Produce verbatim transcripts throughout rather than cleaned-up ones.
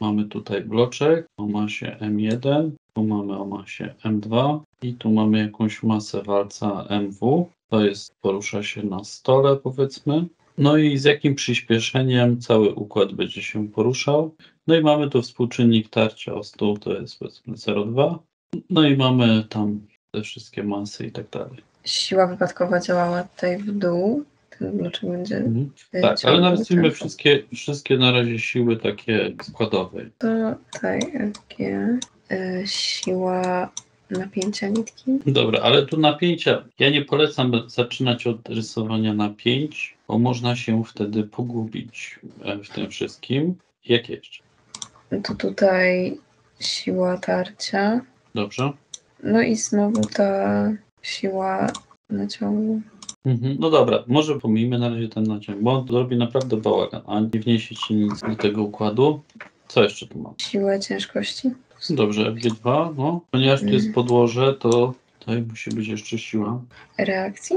Mamy tutaj bloczek o masie M jeden, tu mamy o masie M dwa i tu mamy jakąś masę walca M W. To jest, porusza się na stole, powiedzmy. No i z jakim przyspieszeniem cały układ będzie się poruszał. No i mamy tu współczynnik tarcia o stół, to jest powiedzmy zero przecinek dwa. No i mamy tam te wszystkie masy i tak dalej. Siła wypadkowa działała tutaj w dół. Dlaczego będzie? Mhm. Tak, ale narysujmy wszystkie, wszystkie na razie siły takie składowe. To tutaj jakie y, siła napięcia nitki. Dobra, ale tu napięcia. Ja nie polecam zaczynać od rysowania napięć, bo można się wtedy pogubić w tym wszystkim. Jak jeszcze? To tutaj siła tarcia. Dobrze. No i znowu ta siła naciągu. No dobra, może pomijmy na razie ten naciąg, bo on robi naprawdę bałagan, a nie wniesie ci nic do tego układu. Co jeszcze tu mam? Siłę ciężkości. Dobrze, F G dwa, no. Ponieważ tu jest podłoże, to tutaj musi być jeszcze siła. Reakcji?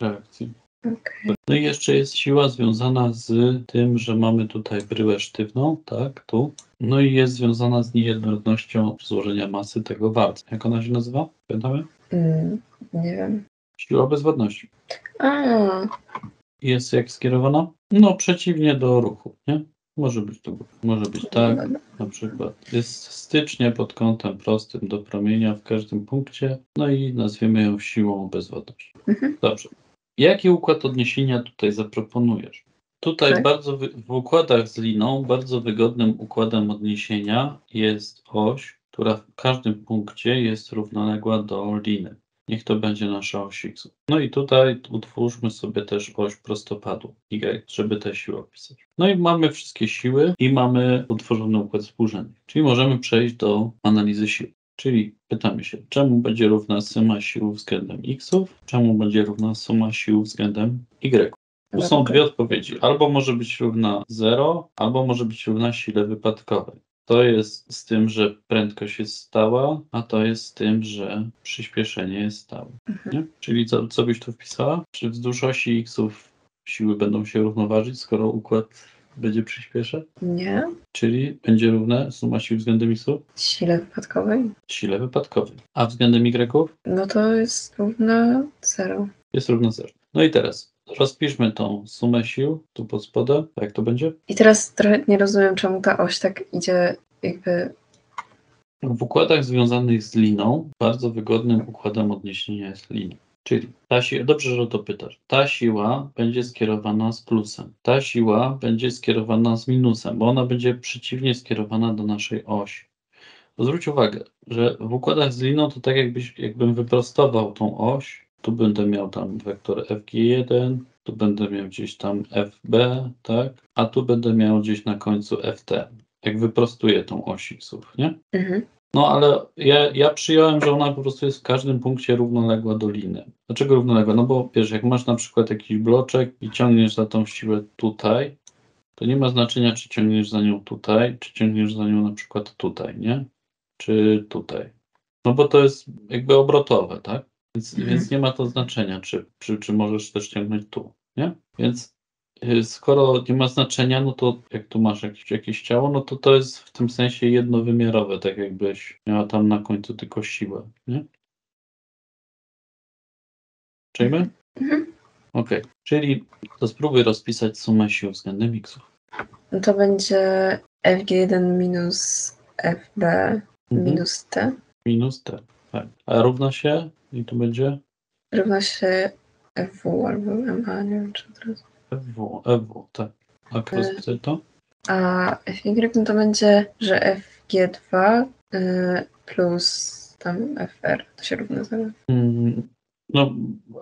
Reakcji. Okay. No i jeszcze jest siła związana z tym, że mamy tutaj bryłę sztywną, tak, tu. No i jest związana z niejednorodnością złożenia masy tego walca. Jak ona się nazywa? Pamiętamy? Mm, nie wiem. Siła bezwładności. A. Jest jak skierowana? No przeciwnie do ruchu, nie? Może być tu, może być tak, na przykład jest stycznie pod kątem prostym do promienia w każdym punkcie, no i nazwiemy ją siłą bezwładności. Mhm. Dobrze. Jaki układ odniesienia tutaj zaproponujesz? Tutaj tak. bardzo wy, w układach z liną bardzo wygodnym układem odniesienia jest oś, która w każdym punkcie jest równoległa do liny. Niech to będzie nasza oś X. No i tutaj utwórzmy sobie też oś prostopadu Y, żeby tę siłę opisać. No i mamy wszystkie siły i mamy utworzony układ współrzędnych. Czyli możemy przejść do analizy sił. Czyli pytamy się, czemu będzie równa suma sił względem X, czemu będzie równa suma sił względem Y. Tu są dwie odpowiedzi. Albo może być równa zero, albo może być równa sile wypadkowej. To jest z tym, że prędkość jest stała, a to jest z tym, że przyspieszenie jest stałe. Mhm. Nie? Czyli co, co byś tu wpisała? Czy wzdłuż osi X-ów siły będą się równoważyć, skoro układ będzie przyspieszać? Nie. Czyli będzie równe suma sił względem X-ów? Sile wypadkowej. Sile wypadkowej. A względem Y-ów? No to jest równa zero. Jest równa zero. No i teraz. Rozpiszmy tą sumę sił tu pod spodem. Jak to będzie? I teraz trochę nie rozumiem, czemu ta oś tak idzie jakby... W układach związanych z liną bardzo wygodnym układem odniesienia jest lina. Czyli ta siła, dobrze, że to pytasz. Ta siła będzie skierowana z plusem. Ta siła będzie skierowana z minusem, bo ona będzie przeciwnie skierowana do naszej osi. Bo zwróć uwagę, że w układach z liną to tak jakbyś, jakbym wyprostował tą oś. Tu będę miał tam wektor F G jeden, tu będę miał gdzieś tam F B, tak? A tu będę miał gdzieś na końcu F T, jak wyprostuję tą oś X-ów, nie? Mhm. No ale ja, ja przyjąłem, że ona po prostu jest w każdym punkcie równoległa do liny. Dlaczego równoległa? No bo wiesz, jak masz na przykład jakiś bloczek i ciągniesz za tą siłę tutaj, to nie ma znaczenia, czy ciągniesz za nią tutaj, czy ciągniesz za nią na przykład tutaj, nie? Czy tutaj. No bo to jest jakby obrotowe, tak? Więc, mhm. więc nie ma to znaczenia, czy, czy, czy możesz też ciągnąć tu, nie? Więc yy, skoro nie ma znaczenia, no to jak tu masz jakieś, jakieś ciało, no to to jest w tym sensie jednowymiarowe, tak jakbyś miała tam na końcu tylko siłę, nie? Czyjmy? Mhm. Okej, okay. Czyli to spróbuj rozpisać sumę sił względem X-ów. No to będzie F G jeden minus F B mhm. minus T. Minus T, tak. A równa się... I tu będzie? Równa się F W albo M A, nie wiem czy od razu. F W, F W, tak. A jak rozpisać to? A F Y no to będzie, że F G dwa y, plus tam F R to się równa zero. Mm, no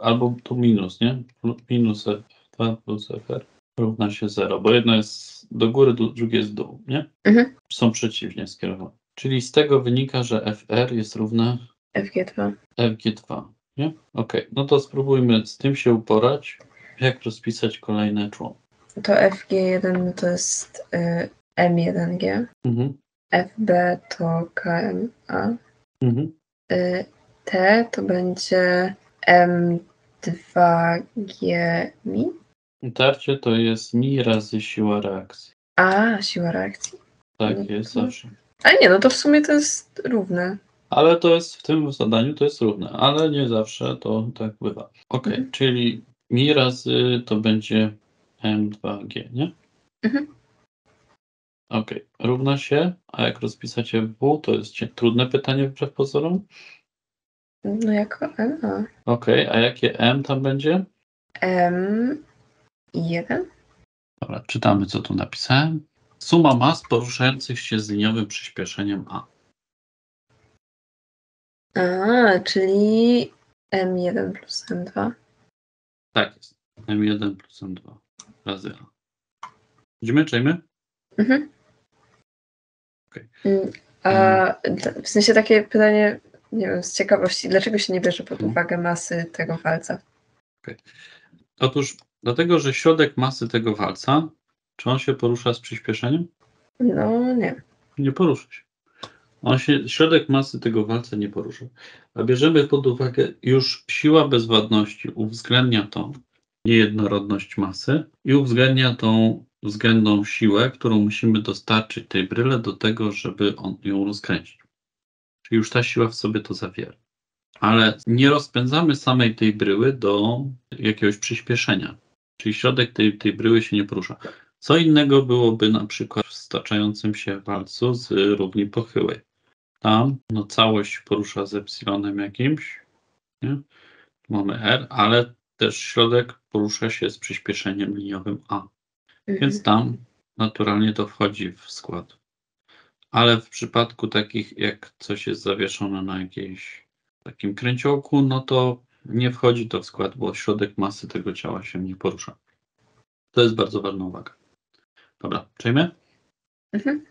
albo tu minus, nie? Minus F dwa plus F R równa się zero, bo jedno jest do góry, drugie jest w dół, nie? Mhm. Są przeciwnie skierowane. Czyli z tego wynika, że F R jest równe F G dwa. F G dwa, nie? Okej, okay. No to spróbujmy z tym się uporać. Jak rozpisać kolejne członki? To F G jeden to jest y, M jeden G. Mhm. F B to K M A. Mhm. Y, T to będzie M dwa G M I. Tarcie to jest mi razy siła reakcji. A, siła reakcji. Tak, jest zawsze. A nie, no to w sumie to jest równe. Ale to jest, w tym zadaniu to jest równe, ale nie zawsze to tak bywa. Okej, mhm. Czyli mi razy to będzie m dwa g, nie? Mhm. Okej, równa się, a jak rozpisacie w, to jest trudne pytanie wbrew pozorom? No jako m. Okej, a jakie m tam będzie? m jeden. Dobra, czytamy, co tu napisałem. Suma mas poruszających się z liniowym przyspieszeniem a. A, czyli m jeden plus m dwa. Tak jest. m jeden plus m dwa razy a. Widzimy, czujemy? Mhm. Okay. A, w sensie takie pytanie, nie wiem, z ciekawości, dlaczego się nie bierze pod uwagę masy tego walca? Okay. Otóż dlatego, że środek masy tego walca, czy on się porusza z przyspieszeniem? No nie. Nie porusza się. On się, środek masy tego walca nie porusza. A bierzemy pod uwagę, już siła bezwładności uwzględnia tą niejednorodność masy i uwzględnia tą względną siłę, którą musimy dostarczyć tej bryle do tego, żeby on ją rozkręcić. Czyli już ta siła w sobie to zawiera. Ale nie rozpędzamy samej tej bryły do jakiegoś przyspieszenia. Czyli środek tej, tej bryły się nie porusza. Co innego byłoby na przykład w staczającym się walcu z równi pochyłej. Tam no, całość porusza z epsilonem jakimś. Nie? Tu mamy R, ale też środek porusza się z przyspieszeniem liniowym A. Więc tam naturalnie to wchodzi w skład. Ale w przypadku takich, jak coś jest zawieszone na jakimś takim kręciołku, no to nie wchodzi to w skład, bo środek masy tego ciała się nie porusza. To jest bardzo ważna uwaga. Dobra, przejmę? Mhm.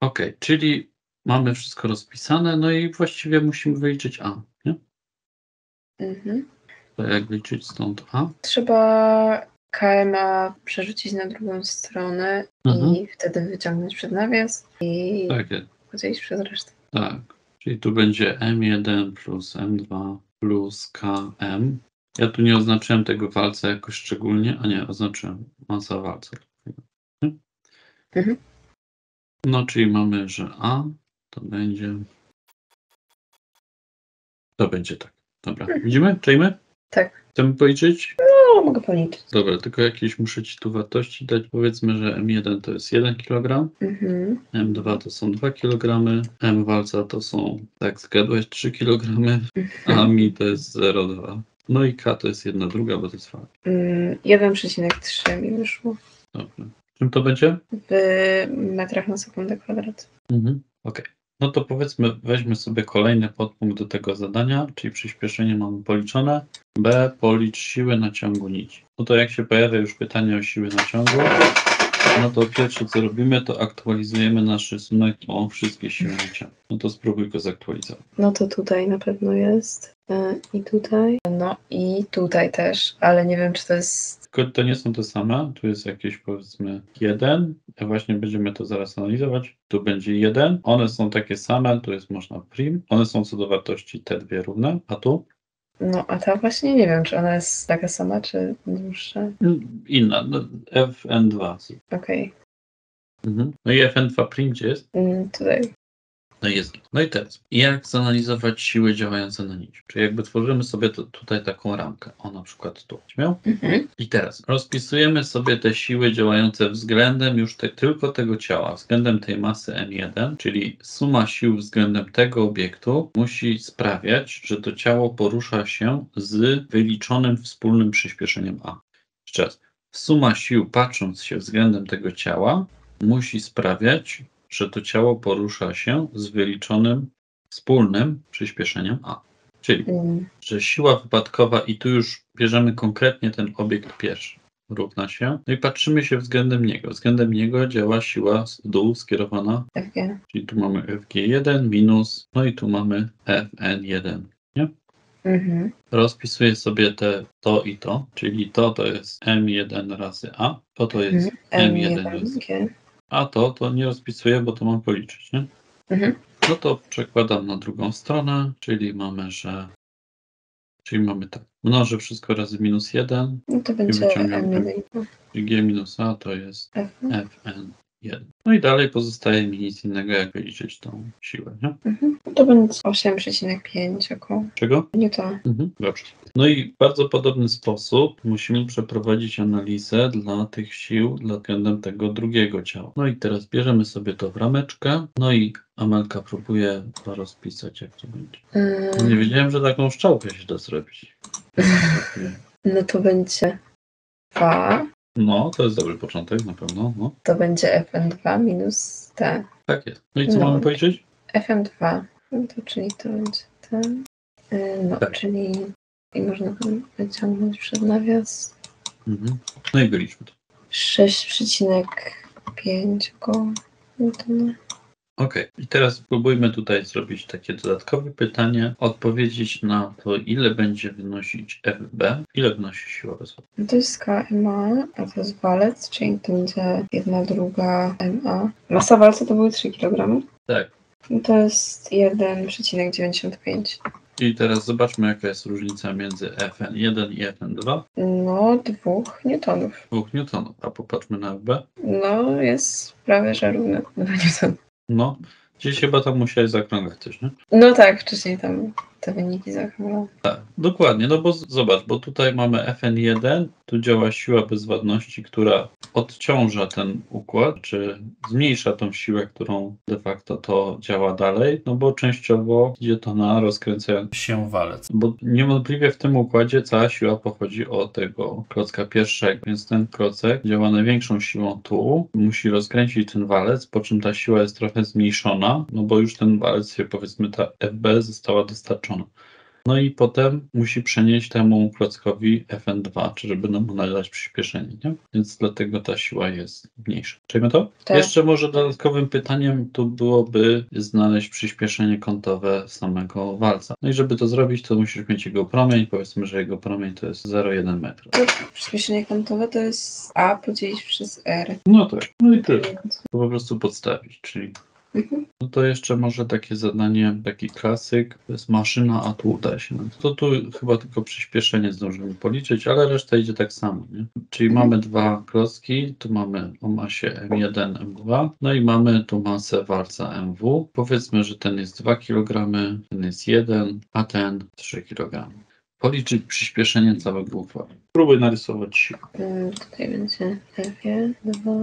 Ok, czyli mamy wszystko rozpisane, no i właściwie musimy wyliczyć A, nie? Mhm. To jak liczyć stąd A? Trzeba K M A przerzucić na drugą stronę mhm. i wtedy wyciągnąć przed nawias i tak podzielić przez resztę. Tak, czyli tu będzie M jeden plus M dwa plus K M. Ja tu nie oznaczyłem tego walca jakoś szczególnie, a nie, oznaczyłem masa walca. Mhm. No, czyli mamy, że A to będzie... To będzie tak. Dobra, mhm. widzimy? Czujemy? Tak. Chcemy policzyć? No, mogę policzyć. Dobra, tylko jakieś muszę ci tu wartości dać. Powiedzmy, że M jeden to jest jeden kilogram, mhm. M dwa to są dwa kilogramy, M walca to są, tak zgadłeś, trzy kilogramy, mhm. a mi to jest zero przecinek dwa. No i K to jest jedna druga, bo to jest fakt. Mm, jeden przecinek trzy mi wyszło. Dobra. Czym to będzie? W metrach na sekundę kwadrat. Mhm. Okej. Okay. No to powiedzmy, weźmy sobie kolejny podpunkt do tego zadania, czyli przyspieszenie mamy policzone. B, policz siłę na ciągu nici. No to jak się pojawia już pytanie o siłę na ciągu, no to pierwsze co robimy, to aktualizujemy nasz rysunek o wszystkie siły na ciągu. No to spróbuj go zaktualizować. No to tutaj na pewno jest i tutaj, no i tutaj też, ale nie wiem czy to jest... Tylko to nie są te same, tu jest jakieś powiedzmy jeden, właśnie będziemy to zaraz analizować, tu będzie jeden, one są takie same, tu jest można prim, one są co do wartości te dwie równe, a tu? No a ta właśnie nie wiem, czy ona jest taka sama, czy dłuższa? Inna, no, F N dwa. Okej. Mhm. No i F N dwa prim gdzie jest? Mm, tutaj. No i, jest. No i teraz, jak zanalizować siły działające na nici? Czyli jakby tworzymy sobie to, tutaj taką ramkę, o na przykład tu. Mhm. I teraz rozpisujemy sobie te siły działające względem już te, tylko tego ciała, względem tej masy M jeden, czyli suma sił względem tego obiektu musi sprawiać, że to ciało porusza się z wyliczonym wspólnym przyspieszeniem A. Jeszcze raz, suma sił patrząc się względem tego ciała musi sprawiać, że to ciało porusza się z wyliczonym wspólnym przyspieszeniem A. Czyli, mm. że siła wypadkowa, i tu już bierzemy konkretnie ten obiekt pierwszy, równa się, no i patrzymy się względem niego. Względem niego działa siła z dół skierowana, F G. Czyli tu mamy F G jeden minus, no i tu mamy F N jeden, nie? Mm-hmm. Rozpisuję sobie te to i to, czyli to to jest M jeden razy A, to to jest mm-hmm. M jeden razy A. A to, to nie rozpisuję, bo to mam policzyć, nie? Mhm. No to przekładam na drugą stronę, czyli mamy, że... Czyli mamy tak, mnożę wszystko razy minus jeden. No to będzie M jeden. G minus A to jest F N jeden. jeden. No i dalej pozostaje mi nic innego, jak liczyć tą siłę, nie? Mhm. To będzie osiem przecinek pięć około. Czego? Newtona. Mhm. Dobrze. No i w bardzo podobny sposób musimy przeprowadzić analizę dla tych sił, dla względem tego drugiego ciała. No i teraz bierzemy sobie to w rameczkę, no i Amelka próbuje to rozpisać, jak to będzie. Yy... Nie wiedziałem, że taką szczałkę się da zrobić. No to będzie dwa. No, to jest dobry początek na pewno. No. To będzie F M dwa minus T. Tak jest. No i co no. mamy policzyć? F M dwa. To, czyli to będzie T. No, tak. czyli i można wyciągnąć przed nawias. Mhm. No i wyliczmy to. sześć przecinek pięć około Newtona. Okej, okay. I teraz spróbujmy tutaj zrobić takie dodatkowe pytanie, odpowiedzieć na to, ile będzie wynosić F B, ile wynosi siła wezwana. No to jest K M A, a to jest walec, czyli to będzie jedna druga M A. Masa walca to były trzy kilogramy? Tak. No to jest jeden przecinek dziewięćdziesiąt pięć. I teraz zobaczmy, jaka jest różnica między F N jeden i F N dwa. No, dwóch newtonów. Dwóch newtonów, a popatrzmy na F B. No, jest prawie że równe do newtona. No, gdzieś chyba tam musiałeś zakrągać też, nie? No tak, wcześniej tam te wyniki zakrągałem. Tak, dokładnie, no bo z- zobacz, bo tutaj mamy F N jeden, tu działa siła bezwładności, która odciąża ten układ, czy zmniejsza tą siłę, którą de facto to działa dalej, no bo częściowo idzie to na rozkręcający się walec. Bo niewątpliwie w tym układzie cała siła pochodzi od tego klocka pierwszego, więc ten klocek działa największą siłą tu, musi rozkręcić ten walec, po czym ta siła jest trochę zmniejszona, no bo już ten walec, powiedzmy ta F B została dostarczona. No i potem musi przenieść temu klockowi F N dwa, czy żeby nam nadać przyspieszenie, nie? Więc dlatego ta siła jest mniejsza. Czyjmy to? Tak. Jeszcze może dodatkowym pytaniem tu byłoby znaleźć przyspieszenie kątowe samego walca. No i żeby to zrobić, to musisz mieć jego promień. Powiedzmy, że jego promień to jest zero przecinek jeden metra. To przyspieszenie kątowe to jest A podzielić przez R. No tak. No i tyle. To po prostu podstawić, czyli... No to jeszcze może takie zadanie, taki klasyk, to jest maszyna, a tu uda się. To tu chyba tylko przyspieszenie zdążymy policzyć, ale reszta idzie tak samo, nie? Czyli mamy dwa klocki, tu mamy o masie M jeden, M dwa, no i mamy tu masę walca M W. Powiedzmy, że ten jest dwa kilogramy, ten jest jeden, a ten trzy kilogramy. Policzyć przyspieszenie całego układu. Próbuj narysować siłę. Hmm, tutaj będzie F jeden, dwa,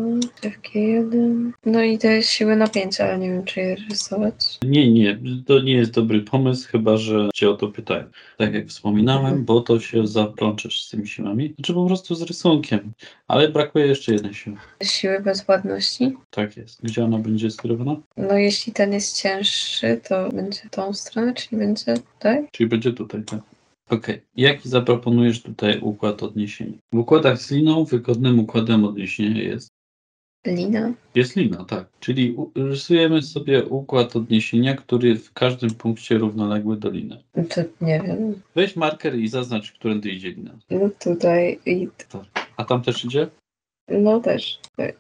F jeden. No i te siły napięcia, ale nie wiem, czy je rysować. Nie, nie. To nie jest dobry pomysł, chyba że cię o to pytają. Tak jak wspominałem, hmm. bo to się zaplączysz z tymi siłami. Znaczy po prostu z rysunkiem. Ale brakuje jeszcze jednej siły. Siły bezwładności? Tak jest. Gdzie ona będzie skierowana? No jeśli ten jest cięższy, to będzie tą stronę, czyli będzie tutaj? Czyli będzie tutaj, tak. Okej. Okay. Jaki zaproponujesz tutaj układ odniesienia? W układach z liną wygodnym układem odniesienia jest... Lina. Jest lina, tak. Czyli u- rysujemy sobie układ odniesienia, który w każdym punkcie równoległy do liny. To nie wiem. Weź marker i zaznacz, którędy idzie lina. No tutaj i... Tak. A tam też idzie? No też.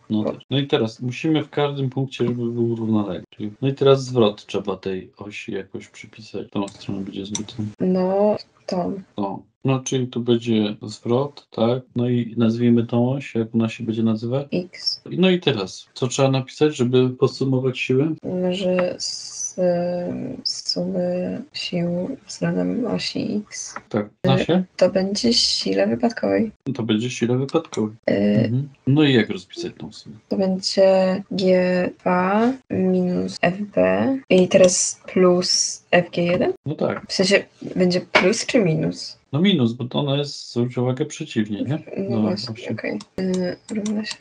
No też. No i teraz musimy w każdym punkcie, żeby był równoległy. No i teraz zwrot trzeba tej osi jakoś przypisać. Tą stronę będzie zwrócona. No... Tom. O, no, czyli tu będzie zwrot, tak? No i nazwijmy tą oś, jak ona się będzie nazywać? X. No i teraz, co trzeba napisać, żeby podsumować siły? Że z, z sumy sił względem osi X. Tak, na się? To będzie sile wypadkowej. To będzie sile wypadkowej. Y- mhm. No i jak rozpisać tą sumę? To będzie G dwa minus F B i teraz plus F G jeden? No tak. W sensie będzie plus czy minus? No minus, bo to ona jest, zwróć uwagę, przeciwnie, nie? No, no właśnie, okej. Okay. Yy, równa się.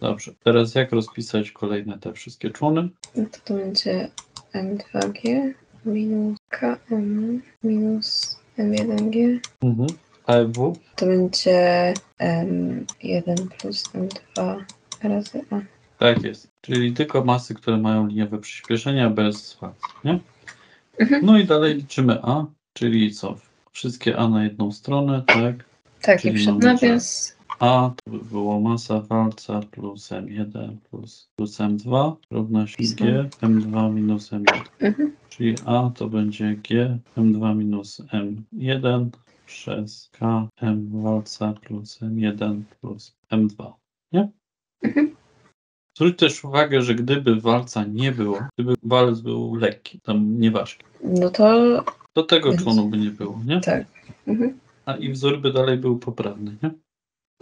Dobrze, teraz jak rozpisać kolejne te wszystkie człony? No to to będzie M dwa G minus K M minus M jeden G. Mhm. A F W? To będzie M jeden plus M dwa razy A. Tak jest, czyli tylko masy, które mają liniowe przyspieszenia bez walca, nie? Mhm. No i dalej liczymy A, czyli co? Wszystkie A na jedną stronę, tak? Tak, czyli i przed nawias. A to by było masa walca plus M jeden plus, plus M dwa równa się G, M dwa minus M jeden. Mhm. Czyli A to będzie G, M dwa minus M jeden przez K, M walca plus M jeden plus M dwa. Nie? Mhm. Zwróć też uwagę, że gdyby walca nie było, gdyby walec był lekki, tam nieważki, no to... to tego członu by nie było, nie? Tak. Mhm. A i wzór by dalej był poprawny, nie?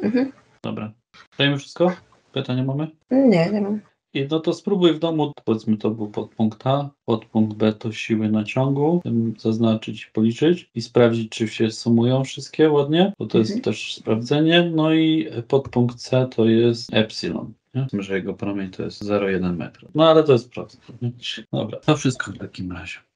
Mhm. Dobra. Dajemy wszystko? Pytania mamy? Nie, nie mam. I no to spróbuj w domu, powiedzmy to był podpunkt A, podpunkt B to siły na ciągu, zaznaczyć, policzyć i sprawdzić, czy się sumują wszystkie ładnie, bo to mhm. jest też sprawdzenie. No i podpunkt C to jest epsilon. Myślę, że jego promień to jest zero przecinek jeden metra. No ale to jest proste. Dobra, to wszystko w takim razie.